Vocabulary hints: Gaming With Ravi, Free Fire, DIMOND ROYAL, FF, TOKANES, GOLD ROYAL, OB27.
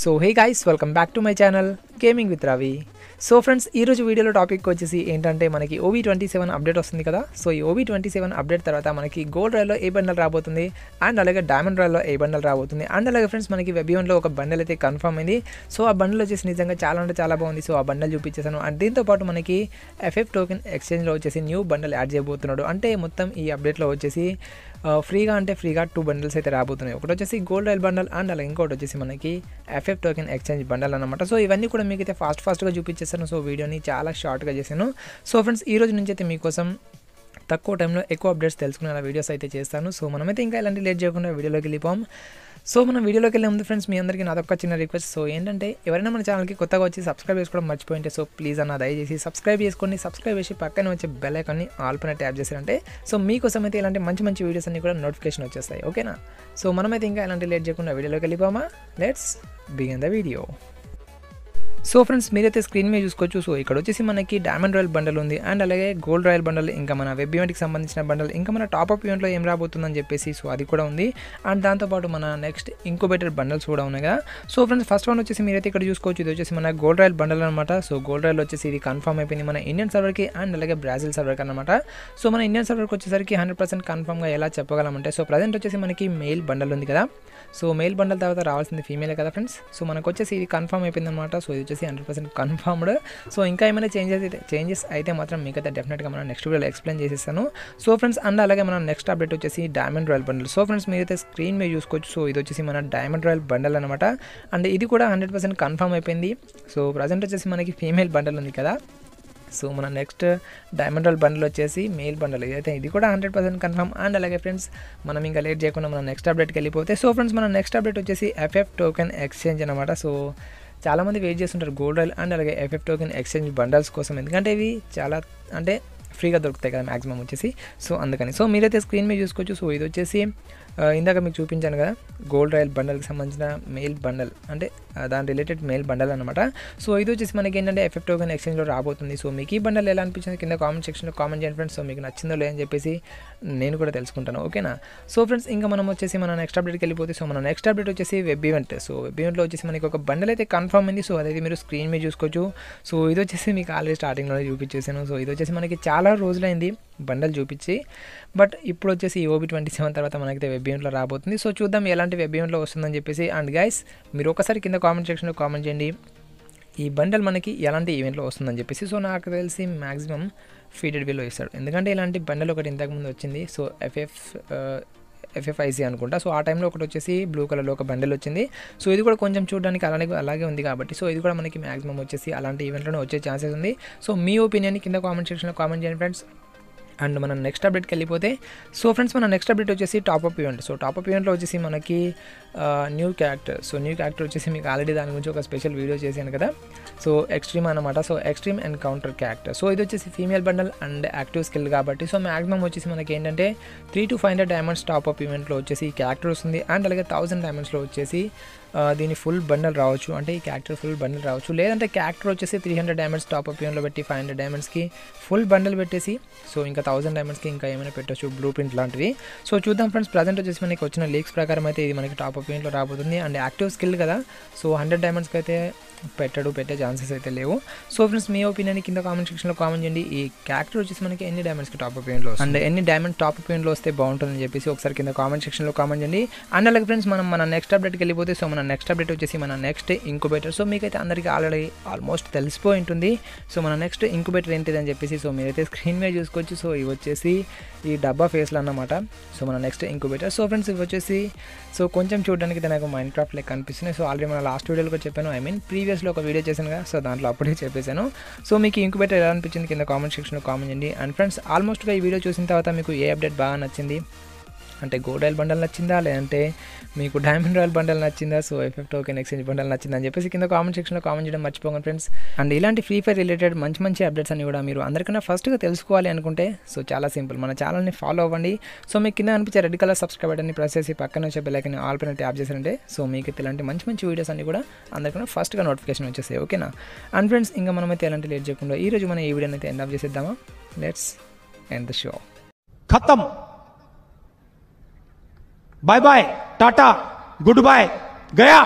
So hey guys welcome back to my channel gaming with Ravi. So friends ई रोज़ु video topic वच्चेसी एंटंटे मनकी OB27 update वस्तुंदी कदा। सो ई OB27 update तर्वात मनकी gold royale ए bundle राबोतुंदी अंड अलागे डायमंड रॉयल ए बंडल राबोतुंदी अंड अलागे फ्रेंड्स मनकी वेबियन लो ओक बंडल अयिते कंफर्म अयिंदी। सो आ बंडल वच्चेसी निजंगा चाला अंटे चाला बागुंदी। सो आ बंडल चूपिंचेसानु अंड दींतो पाटु मनकी FF टोकन एक्सचेंज लो वच्चेसी न्यू बंडल याड चेयबोतुन्नाडु। अंटे मोत्तं ई अपडेट लो वच्चेसी ఫ్రీగా అంటే ఫ్రీగా 2 బండిల్స్ అయితే రాబోతున్నాయి. ఒకటి వచ్చేసి గోల్డ్ రాయల్ బండిల్ అండ్ అలా ఇంకోటి వచ్చేసి మనకి FF టోకెన్ ఎక్స్చేంజ్ బండిల్ అన్నమాట. సో ఇవన్నీ కూడా మీకు అయితే ఫాస్ట్గా చూపించేస్తాను. సో వీడియోని చాలా షార్ట్గా చేశాను. సో ఫ్రెండ్స్ ఈ రోజు నుంచి అయితే మీకోసం తక్కువ టైంలో ఎక్కువ అప్డేట్స్ తెలుసుకునేలా వీడియోస్ అయితే చేస్తాను. సో మనమైతే ఇంకా ఇలాంటి లేట్ చేయకుండా వీడియోలోకి వెళ్ళిపోం. సో మనం వీడియోలోకి వెళ్ళే ముందు ఫ్రెండ్స్ మీ అందరికీ నాదొక్క చిన్న రిక్వెస్ట్. సో ఏంటంటే ఎవరైనా మన ఛానల్కి కొత్తగా వచ్చి సబ్స్క్రైబ్ చేసుకోవడం మర్చిపోయింటే సో ప్లీజ్ అన్న దయచేసి సబ్స్క్రైబ్ చేసుకోండి. సబ్స్క్రైబ్ చేసి పక్కనే వచ్చే బెల్ ఐకాన్ని ఆల్ పైన ట్యాప్ చేశారంటే సో మీకోసం అయితే ఇలాంటి మంచి మంచి వీడియోస్ అన్నీ కూడా నోటిఫికేషన్ వచ్చేస్తాయి. ఓకేనా? సో మనమైతే ఇంకా ఇలాంటి లేట్ చేయకుండా వీడియోలోకి వెళ్ళిపోమా. Let's begin the video. So friends మీరైతే స్క్రీన్ మీద చూసుకోవచ్చు. సో ఇక్కడ వచ్చేసి మనకి డైమండ్ రాయల్ బండల్ ఉంది అండ్ అలాగే గోల్డ్ రాయల్ బండల్ ఇంకా మన వెబ్ ఈవెంట్కి సంబంధించిన బండల్ ఇంకా మన టాప్అప్ ఈవెంట్లో ఏం రాబోతుందని చెప్పేసి సో అది కూడా ఉంది. అండ్ దాంతోపాటు మన నెక్స్ట్ ఇంకోబేటర్ బండల్స్ కూడా ఉన్నాయి కదా. సో ఫ్రెండ్స్ ఫస్ట్ వన్ వచ్చేసి మీరైతే ఇక్కడ చూసుకోవచ్చు. ఇది వచ్చేసి మన గోల్డ్ రాయల్ బండల్ అనమాట. సో గోల్డ్ రాయల్ వచ్చేసి ఇది కన్ఫర్మ్ అయిపోయింది మన ఇండియన్ సర్వర్కి అండ్ అలాగే బ్రాజిల్ సర్వర్కి అనమాట. సో మన ఇండియన్ సర్వర్కి వచ్చేసరికి 100% కన్ఫర్మ్గా ఎలా చెప్పగలమంటే సో ప్రజెంట్ వచ్చేసి మనకి మెయిల్ బండల్ ఉంది కదా. సో మెయిల్ బండల్ తర్వాత రావాల్సింది ఫీమేలే కదా ఫ్రెండ్స్. సో మనకు వచ్చేసి ఇది కన్ఫర్మ్ అయిపోయింది అనమాట. So 100% confirmed. సో ఇంకా ఏమైనా చేంజెస్ అయితే మాత్రం మీకైతే డెఫినెట్గా మనం నెక్స్ట్ వీడియోలో ఎక్స్ప్లెయిన్ చేసేస్తాను. సో ఫ్రెండ్స్ అండ్ అలాగే మనం నెక్స్ట్ అప్డేట్ వచ్చేసి diamond royal bundle. So friends మీరైతే స్క్రీన్ మీద చూసుకోవచ్చు. సో ఇది వచ్చేసి మన డైమండ్ రాయల్ బండల్ అనమాట. అండ్ ఇది కూడా 100% కన్ఫర్మ్ అయిపోయింది. సో ప్రజెంట్ వచ్చేసి మనకి ఫీమేల్ బండల్ ఉంది కదా. సో మన నెక్స్ట్ డైమండ్ రాయల్ బండల్ వచ్చేసి మెయిల్ బండల్ ఇదైతే ఇది కూడా 100% కన్ఫర్మ్. అండ్ అలాగే ఫ్రెండ్స్ మనం ఇంకా లేట్ చేయకుండా మనం నెక్స్ట్ అప్డేట్కి వెళ్ళిపోతే సో ఫ్రెండ్స్ మన నెక్స్ట్ అప్డేట్ వచ్చేసి FF టోకెన్ ఎక్స్చేంజ్ అనమాట. సో చాలామంది వెయిట్ చేస్తుంటారు గోల్డ్ రాయల్ అండ్ అలాగే FF టోకెన్ ఎక్స్చేంజ్ బండల్స్ కోసం, ఎందుకంటే ఇవి చాలా అంటే ఫ్రీగా దొరుకుతాయి కదా మ్యాక్సిమం వచ్చేసి. సో అందుకని సో మీరైతే స్క్రీన్ మీద చూసుకోవచ్చు. సో ఇది వచ్చేసి ఇందాక మీకు చూపించాను కదా గోల్డ్ రాయల్ బండల్కి సంబంధించిన మెయిల్ బండల్ అంటే దాని రిలేటెడ్ మెయిల్ బండల్ అనమాట. సో ఇది వచ్చేసి మనకి ఏంటంటే FF టోకెన్ ఎక్స్చేంజ్లో రాబోతుంది. సో మీకు ఈ బండల్ ఎలా అనిపించింది కింద కామెంట్ సెక్షన్లో కామెంట్ చేయండి ఫ్రెండ్స్. సో మీకు నచ్చిందో లేదని చెప్పేసి నేను కూడా తెలుసుకుంటాను. ఓకేనా? సో ఫ్రెండ్స్ ఇంకా మనం వచ్చేసి మన నెక్స్ట్ అప్డేట్కి వెళ్ళిపోతే సో మన నెక్స్ట్ అప్డేట్ వచ్చేసి వెబ్ ఈవెంట్. సో వెబ్ ఈవెంట్లో వచ్చేసి మనకి ఒక బండల్ అయితే కన్ఫర్మ్ అయింది. సో అదైతే మీరు స్క్రీన్ మీద చూసుకోవచ్చు. సో ఇది వచ్చేసి మీకు ఆల్రెడీ స్టార్టింగ్లో చూపించేసాను. సో ఇది వచ్చేసి మనకి చాలా రోజులైంది బండల్ చూపించి, బట్ ఇప్పుడు వచ్చేసి OB27 తర్వాత మనకైతే వెబ్ ఈవెంట్లో రాబోతుంది. సో చూద్దాం ఎలాంటి వెబ్ ఈవెంట్లో వస్తుందని చెప్పేసి. అండ్ గైస్ మీరు ఒకసారి కింద కామెంట్ సెక్షన్లో కామెంట్ చేయండి ఈ బండల్ మనకి ఎలాంటి ఈవెంట్లో వస్తుందని చెప్పేసి. సో నాకు తెలిసి మ్యాక్సిమం ఫీడెడ్ వీలో ఇస్తాడు, ఎందుకంటే ఇలాంటి బండల్ ఒకటి ఇంతకుముందు వచ్చింది. సో FFIC అనుకుంటా. సో ఆ టైంలో ఒకటి వచ్చేసి బ్లూ కలర్లో ఒక బండల్ వచ్చింది. సో ఇది కూడా కొంచెం చూడడానికి అలాగే ఉంది కాబట్టి సో ఇది కూడా మనకి మ్యాక్సిమం వచ్చేసి అలాంటి ఈవెంట్లోనే వచ్చే ఛాన్సెస్ ఉంది. సో మీ ఒపీనియన్ కింద కామెంట్ సెక్షన్లో కామెంట్ చేయండి ఫ్రెండ్స్. అండ్ మనం నెక్స్ట్ అప్డేట్కి వెళ్ళిపోతే సో ఫ్రెండ్స్ మన నెక్స్ట్ అప్డేట్ వచ్చేసి టాప్అప్ ఈవెంట్. సో టాప్అప్ ఈవెంట్లో వచ్చేసి మనకి new character. So new character వచ్చేసి మీకు ఆల్రెడీ దాని గురించి ఒక స్పెషల్ వీడియో చేశాను కదా. సో ఎక్స్ట్రీమ్ అనమాట. So extreme and counter character. So ఇది వచ్చేసి female bundle and active skill కాబట్టి సో మ్యాక్సిమం వచ్చేసి మనకి ఏంటంటే 300 to 500 డైమండ్స్ టాప్అప్ ఈవెంట్లో వచ్చేసి ఈ క్యారెక్టర్ వస్తుంది. అండ్ అలాగే 1000 డైమండ్స్లో వచ్చేసి దీని ఫుల్ బండల్ రావచ్చు, అంటే ఈ క్యారెక్టర్ ఫుల్ బండల్ రావచ్చు. లేదంటే క్యారెక్టర్ వచ్చేసి 300 డైమండ్స్ టాప్అప్ ఈవెంట్లో పెట్టి 500 డైమండ్స్కి ఫుల్ బండల్ పెట్టేసి సో ఇంకా 1000 డైమండ్స్కి ఇంకా ఏమైనా పెట్టొచ్చు బ్లూ ప్రింట్ లాంటివి. సో చూద్దాం ఫ్రెండ్స్. ప్రజెంట్ వచ్చేసి మనకి వచ్చిన లీక్స్ ప్రకారం అయితే ఇది మనకి టాప్అప్ ఈవెంట్లో రాబోతుంది. అండ్ యాక్టివ్ స్కిల్ కదా సో 100 డైమండ్స్కి అయితే పెట్టే ఛాన్సెస్ అయితే లేవు. సో ఫ్రెండ్స్ మీ ఒపీనియన్ కింద కామెంట్ సెక్షన్లో కామెంట్ చేయండి ఈ క్యారెక్టర్ వచ్చేసి మనకి ఎన్ని డైమండ్స్కి టాప్అప్ ఈవెంట్లో అండ్ ఎన్ని డైమండ్ టాప్అప్ ఈవెంట్లో వస్తే బాగుంటుందని చెప్పేసి ఒకసారి కింద కామెంట్ సెక్షన్లో కామెంట్ చేయండి. అండ్ అలాగే ఫ్రెండ్స్ మనం మన నెక్స్ట్ అప్డేట్కి వెళ్ళిపోతే సో మన నెక్స్ట్ అప్డేట్ వచ్చేసి మన నెక్స్ట్ ఇంక్యుబేటర్. సో మీకైతే అందరికీ ఆల్రెడీ ఆల్మోస్ట్ తెలిసిపోయి ఉంటుంది. సో మన నెక్స్ట్ ఇంక్యుబేటర్ ఏంటిదని చెప్పేసి సో మీరైతే స్క్రీన్ మీద చూసుకోవచ్చు. సో ఇవి వచ్చేసి ఈ డబ్బా ఫేస్లు అన్నమాట. సో మన నెక్స్ట్ ఇంక్యుబేటర్. సో ఫ్రెండ్స్ ఇవి వచ్చేసి సో కొంచెం చూడడానికి నాకు మైండ్ క్రాఫ్ట్ లైక్ అనిపిస్తున్నాయి. సో ఆల్రెడీ మన లాస్ట్ వీడియోలో కూడా చెప్పాను, ఐ మీన్ ప్రీవియస్లో ఒక వీడియో చేశాను కదా. సో దాంట్లో అప్పుడే చెప్పేశాను. సో మీకు ఇంక్యుబేటర్ ఎలా అనిపించింది కింద కామెంట్ సెక్షన్లో కామెంట్ చేయండి. అండ్ ఫ్రెండ్స్ ఆల్మోస్ట్గా ఈ వీడియో చూసిన తర్వాత మీకు ఏ అప్డేట్ బాగా నచ్చింది అంటే గోల్డ్ రాయల్ బండల్ నచ్చిందా, లేదంటే మీకు డైమండ్ రాయల్ బండల్ నచ్చిందా, so FF token exchange bundle నచ్చిందా అని చెప్పేసి కింద కామెంట్ సెక్షన్లో కామెంట్ చేయడం మర్చిపోకండి ఫ్రెండ్స్. అండ్ ఇలాంటి ఫ్రీ ఫైర్ రిలేటెడ్ మంచి మంచి అప్డేట్స్ అన్ని కూడా మీరు అందరికన్నా ఫస్ట్గా తెలుసుకోవాలి అనుకుంటే సో చాలా సింపుల్ మన ఛానల్ని ఫాలో అవ్వండి. సో మీకు కింద అనిపించే రెడ్ కలర్ సబ్స్క్రైబ్ బటన్ని ప్రెస్ చేసి పక్కన వచ్చే బెల్ ఐకాన్ని ఆల్ పైన ట్యాప్ చేశారంటే సో మీకు ఇలాంటి మంచి మంచి వీడియోస్ అన్ని కూడా అందరికన్నా ఫస్ట్గా నోటిఫికేషన్ వచ్చేసాయి. ఓకేనా? అండ్ ఫ్రెండ్స్ ఇంకా మనమైతే ఎలాంటి లేట్ చేయకుండా ఈ రోజు మనం ఈ వీడియోని అయితే ఎండ్ ఆఫ్ చేసేద్దామా. Let's end the show. ఖతం. Bye bye, Tata, good bye, गया.